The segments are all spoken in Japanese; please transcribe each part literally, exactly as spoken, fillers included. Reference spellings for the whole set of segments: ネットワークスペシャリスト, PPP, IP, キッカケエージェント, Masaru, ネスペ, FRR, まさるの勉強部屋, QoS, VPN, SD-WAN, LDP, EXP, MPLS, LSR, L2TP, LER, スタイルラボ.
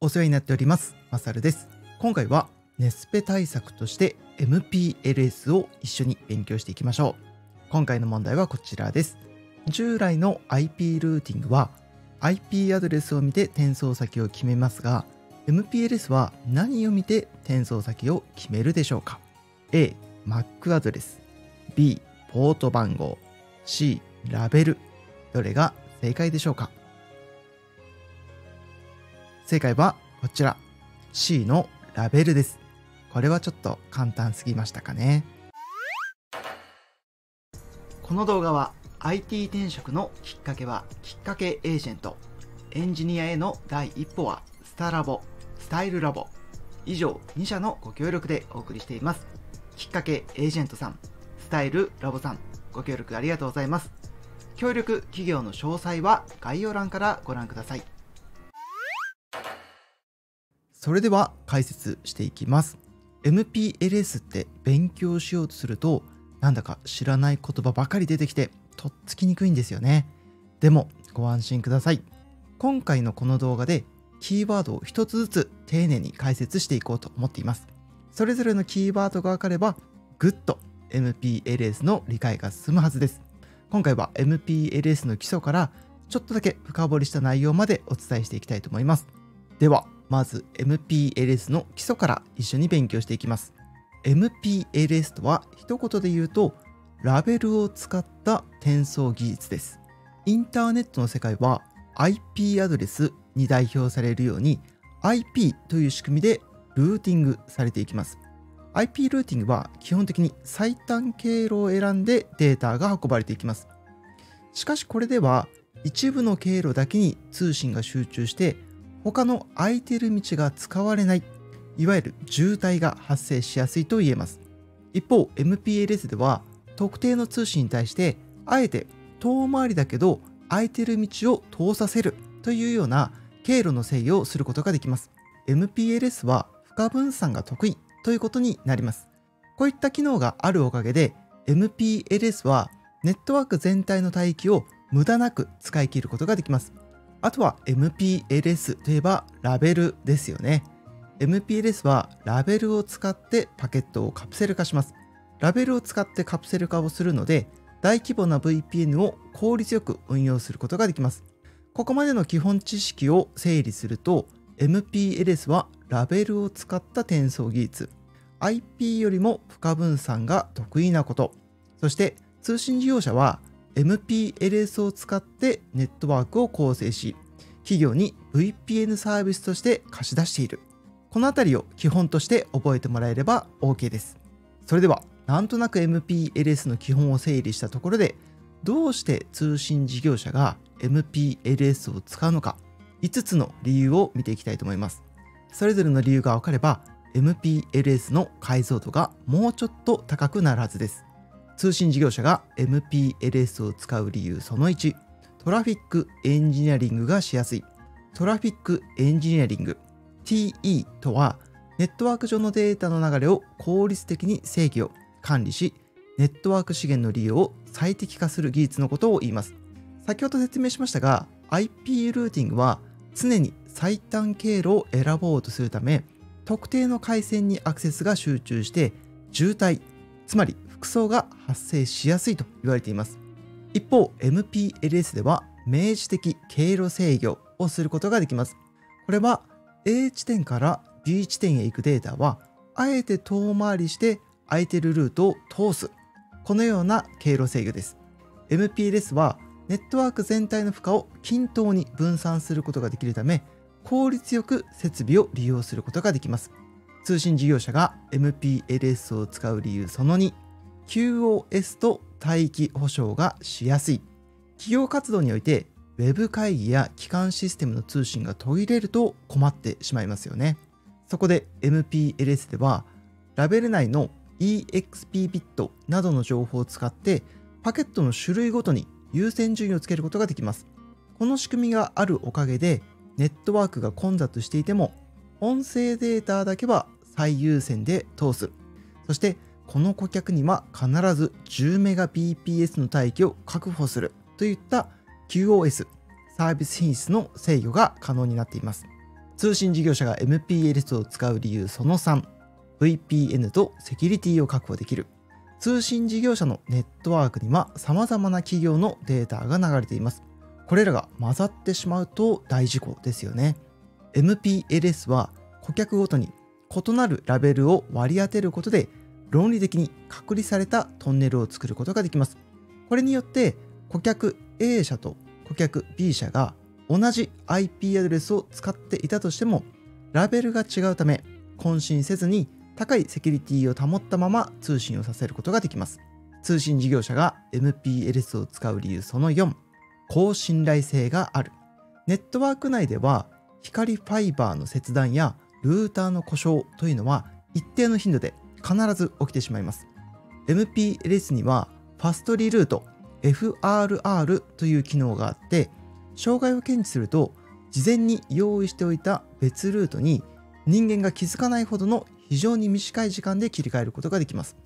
お世話になっております。マサルです。今回はネスペ対策として エムピーエルエス を一緒に勉強していきましょう。今回の問題はこちらです。従来の アイピー ルーティングは アイピー アドレスを見て転送先を決めますが、エムピーエルエス は何を見て転送先を決めるでしょうか？ A、マック アドレス、B、ポート番号、C、ラベル。どれが正解でしょうか？正解はこちら。C のラベルです。これはちょっと簡単すぎましたかね。この動画は アイティー 転職のきっかけはきっかけエージェント、エンジニアへの第一歩はスタラボ、スタイルラボ、以上に社のご協力でお送りしています。きっかけエージェントさん、スタイルラボさん、ご協力ありがとうございます。協力企業の詳細は概要欄からご覧ください。それでは解説していきます。 エムピーエルエス って勉強しようとするとなんだか知らない言葉ばかり出てきてとっつきにくいんですよね。でもご安心ください。今回のこの動画でキーワードを一つずつ丁寧に解説していこうと思っています。それぞれのキーワードが分かればぐっと エムピーエルエス の理解が進むはずです。今回は エムピーエルエス の基礎からちょっとだけ深掘りした内容までお伝えしていきたいと思います。ではまず エムピーエルエス の基礎から一緒に勉強していきます。エムピーエルエス とは一言で言うとラベルを使った転送技術です。インターネットの世界は アイピー アドレスに代表されるように アイピー という仕組みでルーティングされていきます。アイピー ルーティングは基本的に最短経路を選んでデータが運ばれていきます。しかしこれでは一部の経路だけに通信が集中して他の空いてる道が使われない、いわゆる渋滞が発生しやすいと言えます。一方、エムピーエルエス では特定の通信に対してあえて遠回りだけど空いてる道を通させるというような経路の制御をすることができます。エムピーエルエス は負荷分散が得意ということになります。こういった機能があるおかげで エムピーエルエス はネットワーク全体の帯域を無駄なく使い切ることができます。あとは エムピーエルエス といえばラベルですよね。エムピーエルエス はラベルを使ってパケットをカプセル化します。ラベルを使ってカプセル化をするので、大規模な ブイピーエヌ を効率よく運用することができます。ここまでの基本知識を整理すると、エムピーエルエス はラベルを使った転送技術、アイピー よりも負荷分散が得意なこと、そして通信事業者は エムピーエルエス を使ってネットワークを構成し、企業に ブイピーエヌ サービスとして貸し出している。このあたりを基本として覚えてもらえれば OK です。それでは、なんとなく エムピーエルエス の基本を整理したところで、どうして通信事業者が エムピーエルエス を使うのか、いつつの理由を見ていきたいと思います。それぞれの理由が分かれば、エムピーエルエス の解像度がもうちょっと高くなるはずです。通信事業者が エムピーエルエス を使う理由そのいち、トラフィックエンジニアリングがしやすい。トラフィックエンジニアリング。ティーイー とはネットワーク上のデータの流れを効率的に制御、管理し、ネットワーク資源の利用を最適化する技術のことを言います。先ほど説明しましたが、 アイピー ルーティングは常に最短経路を選ぼうとするため、特定の回線にアクセスが集中して渋滞、つまり複層が発生しやすいと言われています。一方、エムピーエルエス では明示的経路制御をすることができます。これはA 地点から B 地点へ行くデータはあえて遠回りして空いてるルートを通す、このような経路制御です。 エムピーエルエス はネットワーク全体の負荷を均等に分散することができるため、効率よく設備を利用することができます。通信事業者が エムピーエルエス を使う理由そのに、 キューオーエス と帯域保証がしやすい。企業活動においてウェブ会議や基幹システムの通信が途切れると困ってしまいますよね。そこで エムピーエルエス ではラベル内の イーエックスピー ビットなどの情報を使ってパケットの種類ごとに優先順位をつけることができます。この仕組みがあるおかげでネットワークが混雑していても音声データだけは最優先で通す。そしてこの顧客には必ず じゅうメガビーピーエス の帯域を確保するといったキューオーエス、サービス品質の制御が可能になっています。通信事業者が エムピーエルエス を使う理由そのさん、ブイピーエヌ とセキュリティを確保できる。通信事業者のネットワークには様々な企業のデータが流れています。これらが混ざってしまうと大事故ですよね。エムピーエルエス は顧客ごとに異なるラベルを割り当てることで論理的に隔離されたトンネルを作ることができます。これによって顧客 A 社と顧客 B 社が同じ アイピー アドレスを使っていたとしてもラベルが違うため混信せずに高いセキュリティを保ったまま通信をさせることができます。通信事業者が エムピーエルエス を使う理由そのよん、高信頼性がある。ネットワーク内では光ファイバーの切断やルーターの故障というのは一定の頻度で必ず起きてしまいます。エムピーエルエス にはファストリルート エフアールアール という機能があって、障害を検知すると事前に用意しておいた別ルートに人間が気づかないほどの非常に短い時間で切り替えることができます。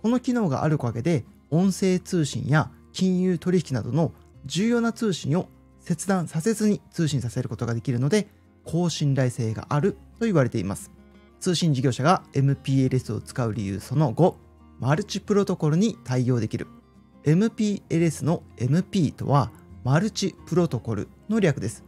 この機能があるおかげで、音声通信や金融取引などの重要な通信を切断させずに通信させることができるので、高信頼性があると言われています。通信事業者が エムピーエルエス を使う理由そのご、マルチプロトコルに対応できる。エムピーエルエス の エムピー とは、マルチプロトコルの略です。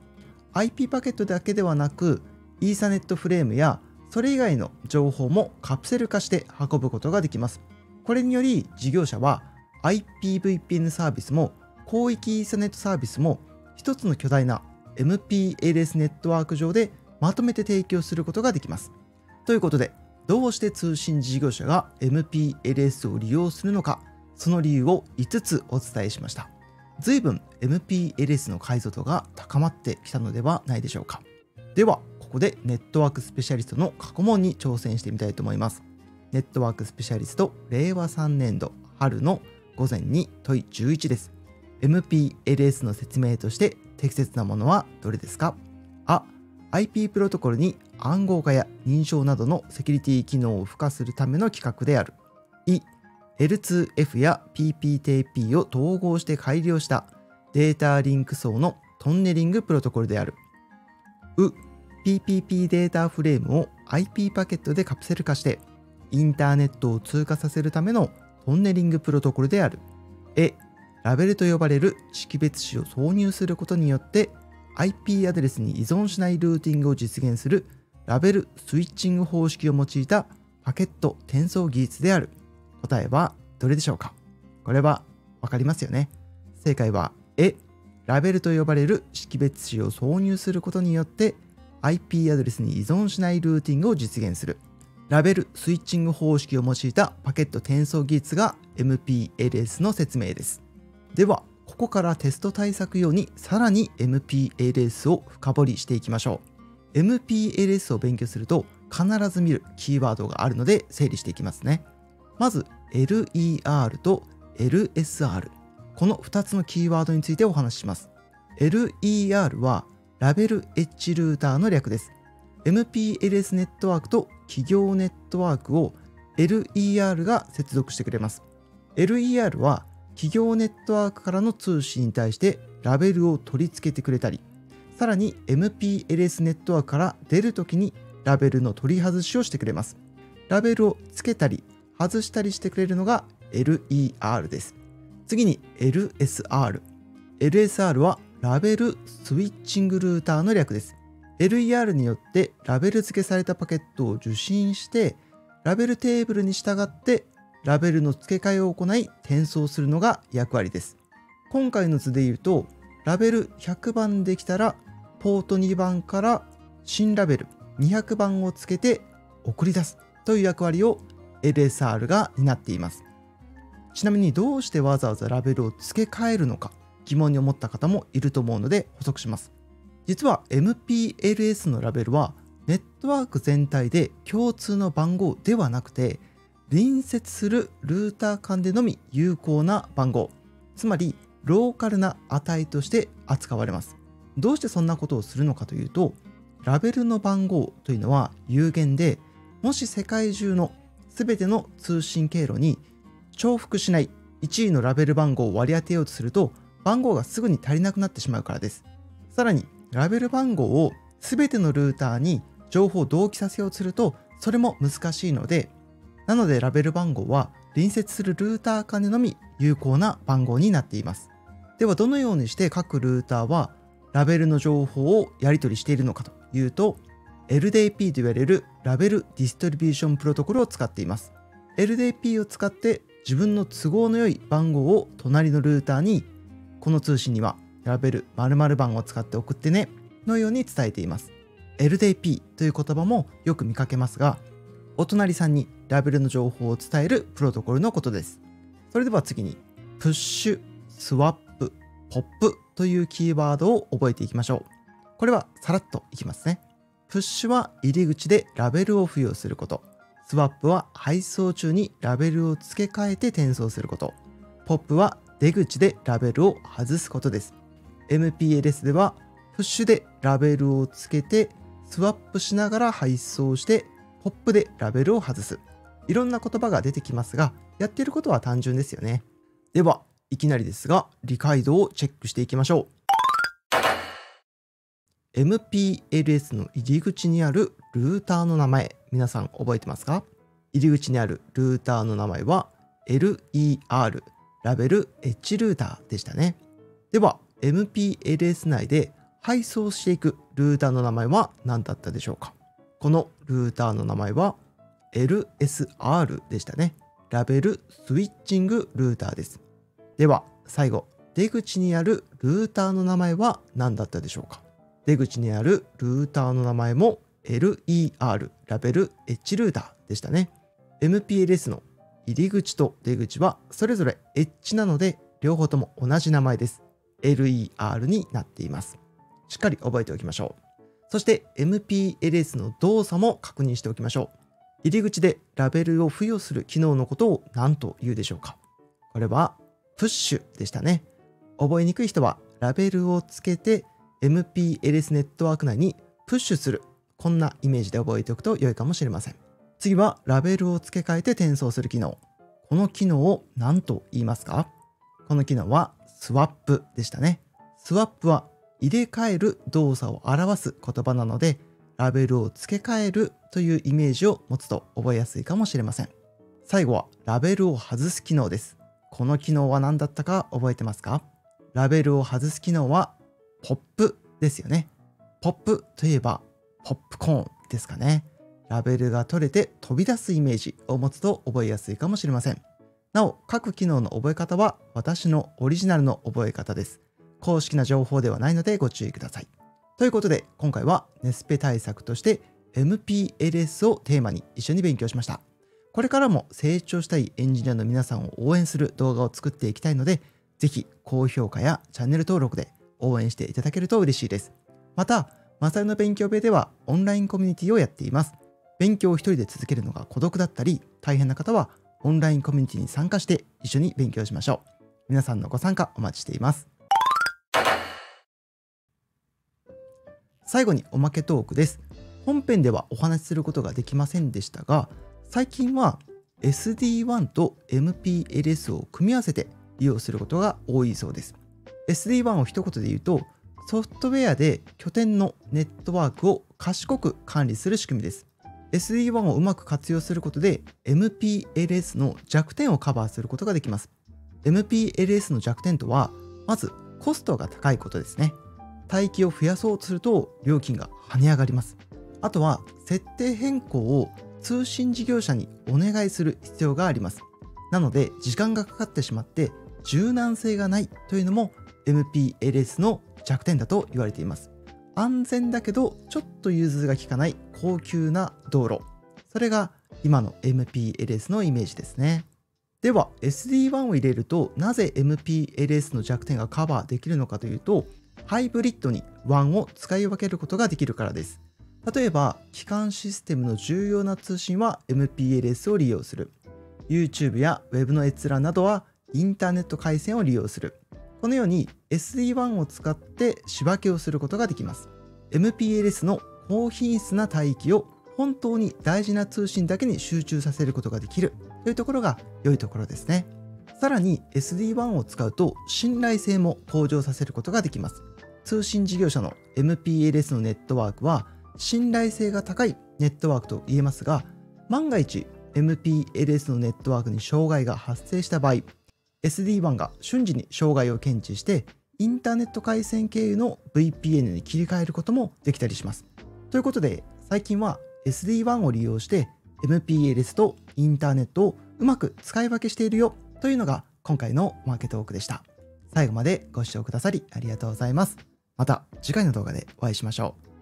アイピー パケットだけではなく、イーサネットフレームやそれ以外の情報もカプセル化して運ぶことができます。これにより事業者は アイピーブイピーエヌ サービスも広域イーサネットサービスも一つの巨大な エムピーエルエス ネットワーク上でまとめて提供することができます。ということで、どうして通信事業者が エムピーエルエス を利用するのか、その理由をいつつお伝えしました。随分 エムピーエルエス の解像度が高まってきたのではないでしょうか。では、ここでネットワークスペシャリストの過去問に挑戦してみたいと思います。ネットワークスペシャリストれいわさんねんど春の午前にといじゅういちです。エムピーエルエス の説明として適切なものはどれですか？あ、アイピー プロトコルに暗号化や認証などのセキュリティ機能を付加するための規格である。い、エルツーエフ や ピーピーティーピー を統合して改良したデータリンク層のトンネリングプロトコルである。う、ピーピーピー データフレームを アイピー パケットでカプセル化してインターネットを通過させるためのトンネリングプロトコルである。え、ラベルと呼ばれる識別子を挿入することによって アイピー アドレスに依存しないルーティングを実現するラベルスイッチング方式を用いたパケット転送技術である。答えはどれでしょうか？これはわかりますよね。正解はえ、ラベルと呼ばれる識別子を挿入することによってアイピー アドレスに依存しないルーティングを実現するラベルスイッチング方式を用いたパケット転送技術が エムピーエルエス の説明です。では、ここからテスト対策用にさらに エムピーエルエス を深掘りしていきましょう。エムピーエルエス を勉強すると必ず見るキーワードがあるので整理していきますね。まず エルイーアール と エルエスアール、 このふたつのキーワードについてお話しします。 エルイーアール はラベルエッジルーターの略です。エムピーエルエス ネットワークと企業ネットワークを エルイーアール が接続してくれます。エルイーアール は企業ネットワークからの通信に対してラベルを取り付けてくれたり、さらに エムピーエルエス ネットワークから出るときにラベルの取り外しをしてくれます。ラベルを付けたり外したりしてくれるのが エルイーアール です。次に エルエスアール。エルエスアール はラベルスイッチングルーターの略です。エルイーアール によってラベル付けされたパケットを受信して、ラベルテーブルに従ってラベルの付け替えを行い転送するのが役割です。今回の図で言うと、ラベルひゃくばんできたらポートにばんから新ラベルにひゃくばんを付けて送り出すという役割を エルエスアール が担っています。ちなみにどうしてわざわざラベルを付け替えるのか、疑問に思った方もいると思うので補足します。実は エムピーエルエス のラベルはネットワーク全体で共通の番号ではなくて、隣接するルーター間でのみ有効な番号、つまりローカルな値として扱われます。どうしてそんなことをするのかというと、ラベルの番号というのは有限で、もし世界中の全ての通信経路に重複しないいちいのラベル番号を割り当てようとすると、番号がすぐに足りなくなってしまうからです。さらにラベル番号を全てのルーターに情報を同期させようとするとそれも難しいので、なのでラベル番号は隣接するルーター間でのみ有効な番号になっています。ではどのようにして各ルーターはラベルの情報をやり取りしているのかというと、 エルディーピー と言われるラベルディストリビューションプロトコルを使っています。 エルディーピー を使って自分の都合の良い番号を隣のルーターに、この通信にはラベル○○番を使って送ってねのように伝えています。 エルディーピー という言葉もよく見かけますが、お隣さんにラベルの情報を伝えるプロトコルのことです。それでは次にプッシュ、スワップ、ポップというキーワードを覚えていきましょう。これはさらっといきますね。プッシュは入り口でラベルを付与すること。スワップは配送中にラベルを付け替えて転送すること。ポップは出口でラベルを外すことです。エムピーエルエス ではプッシュでラベルを付けてスワップしながら配送して、ポップでラベルを外す。いろんな言葉が出てきますが、やっていることは単純ですよね。では、いきなりですが理解度をチェックしていきましょう。 エムピーエルエス の入り口にあるルーターの名前、皆さん覚えてますか？入り口にあるルーターの名前は エルイーアール、 ラベルエッジルーターでしたね。では エムピーエルエス 内で配送していくルーターの名前は何だったでしょうか？このルーターの名前は エルエスアール でしたね。ラベルスイッチングルーターです。では最後、出口にあるルーターの名前は何だったでしょうか？出口にあるルーターの名前も エルイーアール、 ラベルエッジルーターでしたね。 エムピーエルエス の入り口と出口はそれぞれエッジなので、両方とも同じ名前です。 エルイーアール になっています。しっかり覚えておきましょう。そして エムピーエルエス の動作も確認しておきましょう。入り口でラベルを付与する機能のことを何と言うでしょうか？これはプッシュでしたね。覚えにくい人はラベルをつけて エムピーエルエス ネットワーク内にプッシュする、こんなイメージで覚えておくと良いかもしれません。次はラベルを付け替えて転送する機能。この機能を何と言いますか？この機能はスワップでしたね。スワップは入れ替える動作を表す言葉なので、ラベルを付け替えるというイメージを持つと覚えやすいかもしれません。最後はラベルを外す機能です。この機能は何だったか覚えてますか？ラベルを外す機能はポップですよね。ポップといえばポップコーンですかね。ラベルが取れて飛び出すイメージを持つと覚えやすいかもしれません。なお、各機能の覚え方は私のオリジナルの覚え方です。公式な情報ではないのでご注意ください。ということで、今回はネスペ対策として エムピーエルエス をテーマに一緒に勉強しました。これからも成長したいエンジニアの皆さんを応援する動画を作っていきたいので、ぜひ高評価やチャンネル登録で応援していただけると嬉しいです。また、マサルの勉強部屋ではオンラインコミュニティをやっています。勉強を一人で続けるのが孤独だったり、大変な方はオンラインコミュニティに参加して一緒に勉強しましょう。皆さんのご参加お待ちしています。最後におまけトークです。本編ではお話しすることができませんでしたが、最近は エスディーワン と エムピーエルエス を組み合わせて利用することが多いそうです。エスディーワン を一言で言うと、ソフトウェアで拠点のネットワークを賢く管理する仕組みです。エスディーワン をうまく活用することで エムピーエルエス の弱点をカバーすることができます。エムピーエルエス の弱点とは、まずコストが高いことですね。帯域を増やそうとすると料金が跳ね上がります。あとは設定変更を通信事業者にお願いする必要があります。なので時間がかかってしまって柔軟性がないというのも エムピーエルエス の弱点だと言われています。安全だけどちょっと融通が利かない高級な道路、それが今の エムピーエルエス のイメージですね。では エスディーワン を入れるとなぜ エムピーエルエス の弱点がカバーできるのかというと、ハイブリッドにワンを使い分けることができるからです。例えば基幹システムの重要な通信は エムピーエルエス を利用する、 YouTube や Web の閲覧などはインターネット回線を利用する、このように エスディーワン を使って仕分けをすることができます。 エムピーエルエス の高品質な帯域を本当に大事な通信だけに集中させることができるというところが良いところですね。さらに エスディーワン を使うと信頼性も向上させることができます。通信事業者の エムピーエルエス のネットワークは信頼性が高いネットワークと言えますが、万が一 エムピーエルエス のネットワークに障害が発生した場合、 エスディーワン が瞬時に障害を検知してインターネット回線経由の ブイピーエヌ に切り替えることもできたりします。ということで最近は エスディーワン を利用して エムピーエルエス とインターネットをうまく使い分けしているよというのが今回のマーケトークでした。最後までご視聴くださりありがとうございます。また次回の動画でお会いしましょう。